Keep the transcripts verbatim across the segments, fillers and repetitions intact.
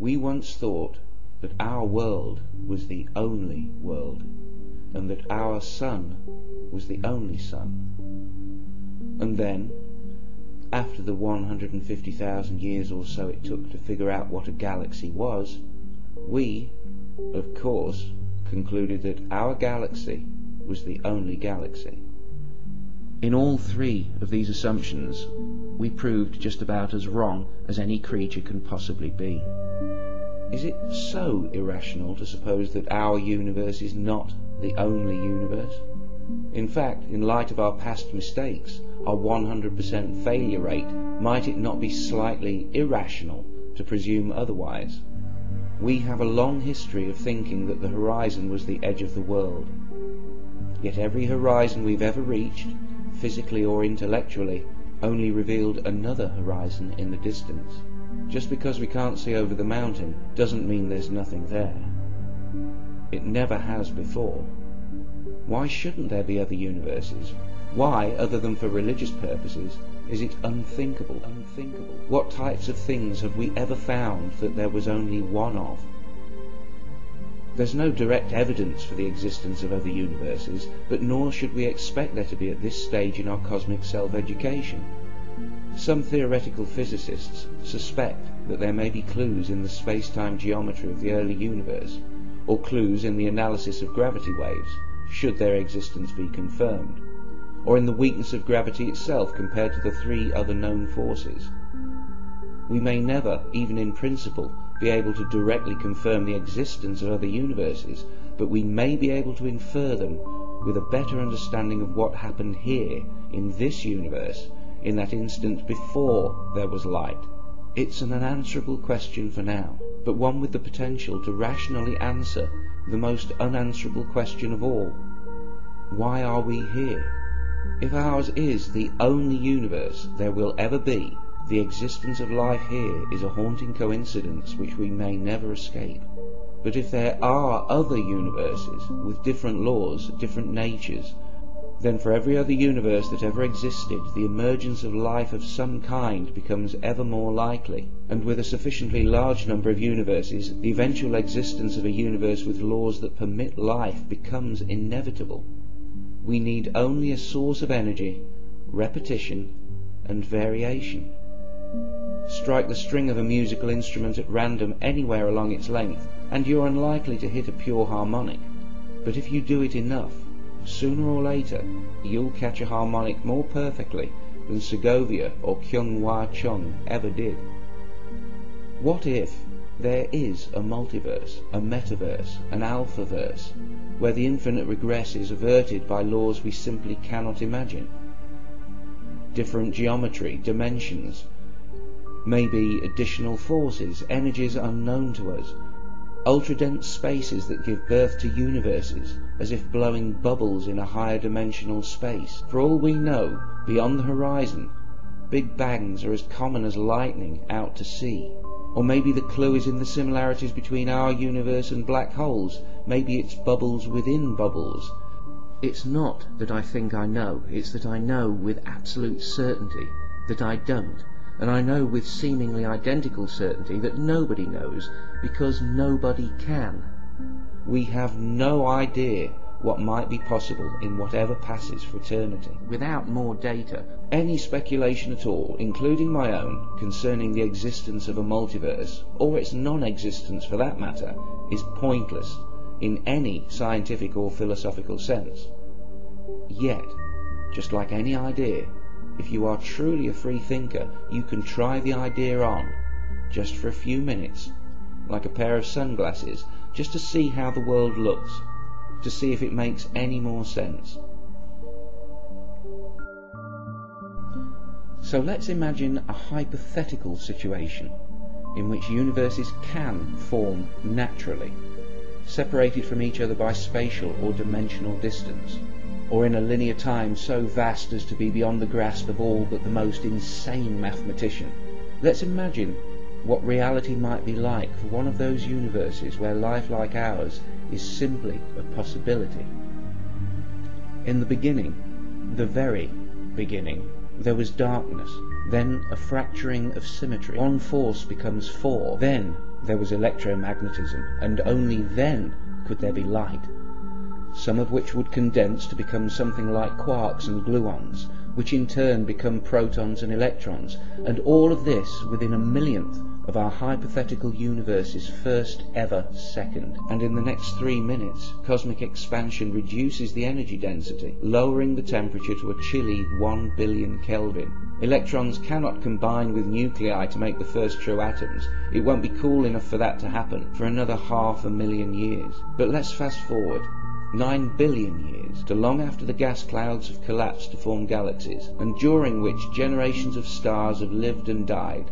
We once thought that our world was the only world, and that our sun was the only sun. And then, after the one hundred fifty thousand years or so it took to figure out what a galaxy was, we, of course, concluded that our galaxy was the only galaxy. In all three of these assumptions, we proved just about as wrong as any creature can possibly be. Is it so irrational to suppose that our universe is not the only universe? In fact, in light of our past mistakes, our one hundred percent failure rate, might it not be slightly irrational to presume otherwise? We have a long history of thinking that the horizon was the edge of the world. Yet every horizon we've ever reached, physically or intellectually, only revealed another horizon in the distance. Just because we can't see over the mountain doesn't mean there's nothing there. It never has before. Why shouldn't there be other universes? Why, other than for religious purposes, is it unthinkable? Unthinkable. What types of things have we ever found that there was only one of? There's no direct evidence for the existence of other universes, but nor should we expect there to be at this stage in our cosmic self-education. Some theoretical physicists suspect that there may be clues in the space-time geometry of the early universe, or clues in the analysis of gravity waves, should their existence be confirmed, or in the weakness of gravity itself compared to the three other known forces. We may never, even in principle, be able to directly confirm the existence of other universes, but we may be able to infer them with a better understanding of what happened here, in this universe, in that instant before there was light. It's an unanswerable question for now, but one with the potential to rationally answer the most unanswerable question of all. Why are we here? If ours is the only universe there will ever be, the existence of life here is a haunting coincidence which we may never escape. But if there are other universes with different laws, different natures, then for every other universe that ever existed, the emergence of life of some kind becomes ever more likely, and with a sufficiently large number of universes, the eventual existence of a universe with laws that permit life becomes inevitable. We need only a source of energy, repetition, and variation. Strike the string of a musical instrument at random anywhere along its length, and you're unlikely to hit a pure harmonic. But if you do it enough, sooner or later, you'll catch a harmonic more perfectly than Segovia or Kyung-Hua Chung ever did. What if there is a multiverse, a metaverse, an alphaverse, where the infinite regress is averted by laws we simply cannot imagine? Different geometry, dimensions, maybe additional forces, energies unknown to us, ultra-dense spaces that give birth to universes, as if blowing bubbles in a higher dimensional space. For all we know, beyond the horizon, big bangs are as common as lightning out to sea. Or maybe the clue is in the similarities between our universe and black holes. Maybe it's bubbles within bubbles. It's not that I think I know, it's that I know with absolute certainty that I don't. And I know with seemingly identical certainty that nobody knows, because nobody can. We have no idea what might be possible in whatever passes for eternity. Without more data, any speculation at all, including my own, concerning the existence of a multiverse, or its non-existence for that matter, is pointless in any scientific or philosophical sense. Yet, just like any idea, if you are truly a free thinker, you can try the idea on, just for a few minutes, like a pair of sunglasses, just to see how the world looks, to see if it makes any more sense. So let's imagine a hypothetical situation in which universes can form naturally, separated from each other by spatial or dimensional distance, or in a linear time so vast as to be beyond the grasp of all but the most insane mathematician. Let's imagine what reality might be like for one of those universes where life like ours is simply a possibility. In the beginning, the very beginning, there was darkness, then a fracturing of symmetry. One force becomes four, then There was electromagnetism, and only then could there be light, some of which would condense to become something like quarks and gluons, which in turn become protons and electrons, and all of this within a millionth of our hypothetical universe's first ever second. And in the next three minutes, cosmic expansion reduces the energy density, lowering the temperature to a chilly one billion Kelvin. Electrons cannot combine with nuclei to make the first true atoms. It won't be cool enough for that to happen for another half a million years. But let's fast forward nine billion years to long after the gas clouds have collapsed to form galaxies, and during which generations of stars have lived and died,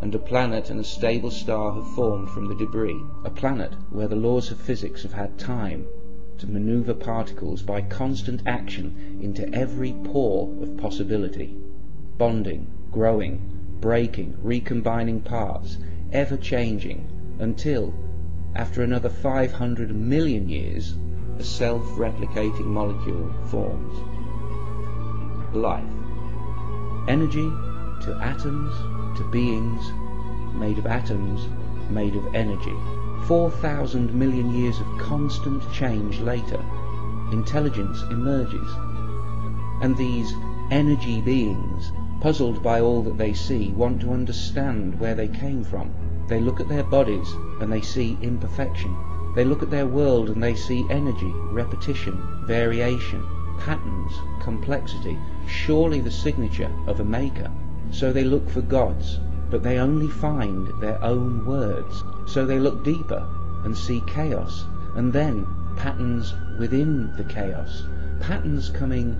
and a planet and a stable star have formed from the debris. A planet where the laws of physics have had time to maneuver particles by constant action into every pore of possibility. Bonding, growing, breaking, recombining parts, ever changing, until, after another five hundred million years, a self-replicating molecule forms. Life. Energy to atoms, to beings, made of atoms, made of energy. four thousand million years of constant change later, intelligence emerges. And these energy beings, puzzled by all that they see, want to understand where they came from. They look at their bodies and they see imperfection. They look at their world and they see energy, repetition, variation, patterns, complexity, surely the signature of a maker. So they look for gods, but they only find their own words. So they look deeper and see chaos, and then patterns within the chaos, patterns coming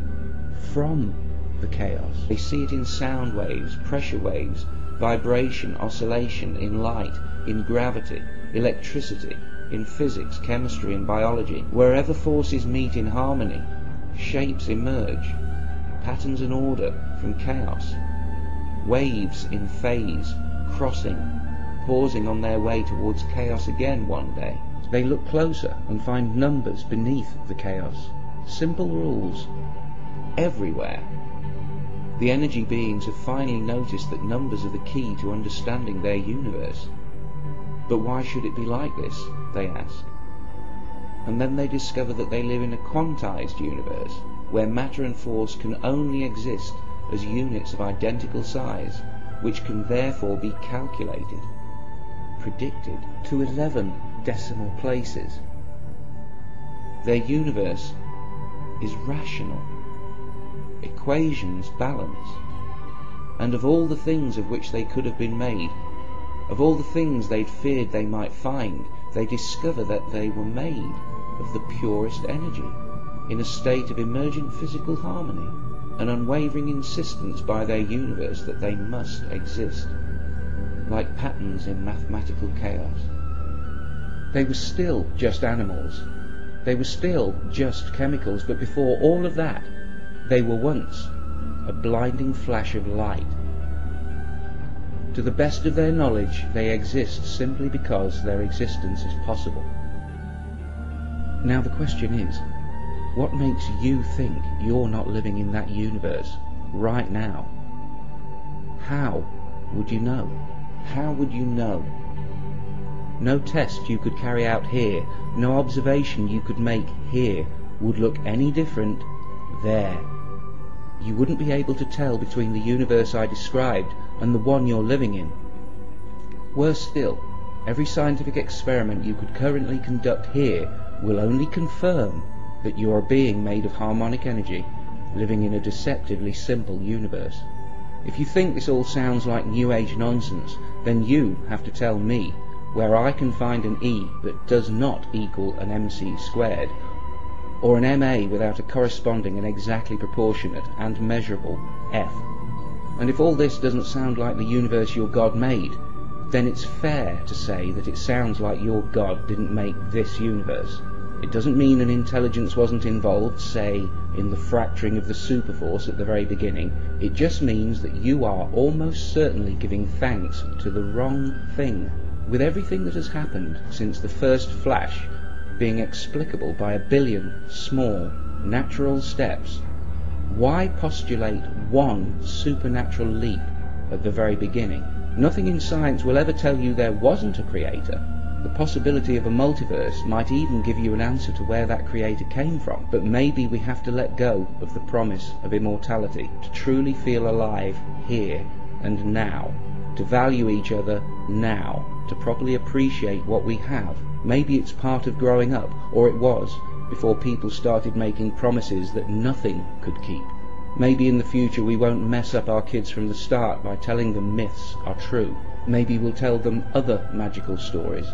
from the chaos. They see it in sound waves, pressure waves, vibration, oscillation, in light, in gravity, electricity, in physics, chemistry and biology. Wherever forces meet in harmony, shapes emerge, patterns and order from chaos. Waves in phase, crossing, pausing on their way towards chaos again one day. They look closer and find numbers beneath the chaos. Simple rules, everywhere. The energy beings have finally noticed that numbers are the key to understanding their universe. But why should it be like this, they ask. And then they discover that they live in a quantized universe, where matter and force can only exist as units of identical size, which can therefore be calculated, predicted, to eleven decimal places. Their universe is rational, equations balance, and of all the things of which they could have been made, of all the things they'd feared they might find, they discover that they were made of the purest energy, in a state of emergent physical harmony, an unwavering insistence by their universe that they must exist, like patterns in mathematical chaos. They were still just animals. They were still just chemicals, but before all of that, they were once a blinding flash of light. To the best of their knowledge, they exist simply because their existence is possible. Now the question is, what makes you think you're not living in that universe right now? How would you know? How would you know? No test you could carry out here, no observation you could make here would look any different there. You wouldn't be able to tell between the universe I described and the one you're living in. Worse still, every scientific experiment you could currently conduct here will only confirm that you are a being made of harmonic energy, living in a deceptively simple universe. If you think this all sounds like New Age nonsense, then you have to tell me where I can find an E that does not equal an M C squared, or an M A without a corresponding and exactly proportionate and measurable F. And if all this doesn't sound like the universe your God made, then it's fair to say that it sounds like your God didn't make this universe. It doesn't mean an intelligence wasn't involved, say, in the fracturing of the superforce at the very beginning. It just means that you are almost certainly giving thanks to the wrong thing, with everything that has happened since the first flash being explicable by a billion small natural steps. Why postulate one supernatural leap at the very beginning? Nothing in science will ever tell you there wasn't a creator. The possibility of a multiverse might even give you an answer to where that creator came from, but maybe we have to let go of the promise of immortality to truly feel alive here and now, to value each other now, to properly appreciate what we have. Maybe it's part of growing up, or it was, before people started making promises that nothing could keep. Maybe in the future we won't mess up our kids from the start by telling them myths are true. Maybe we'll tell them other magical stories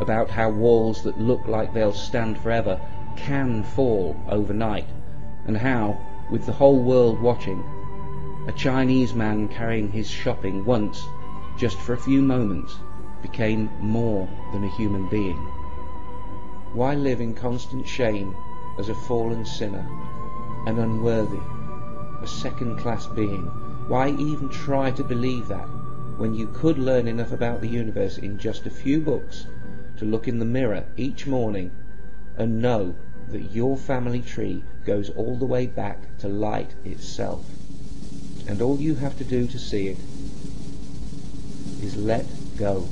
about how walls that look like they'll stand forever can fall overnight, and how, with the whole world watching, a Chinese man carrying his shopping once, just for a few moments, became more than a human being. Why live in constant shame as a fallen sinner, an unworthy, a second-class being? Why even try to believe that, when you could learn enough about the universe in just a few books to look in the mirror each morning and know that your family tree goes all the way back to light itself, and all you have to do to see it is let go.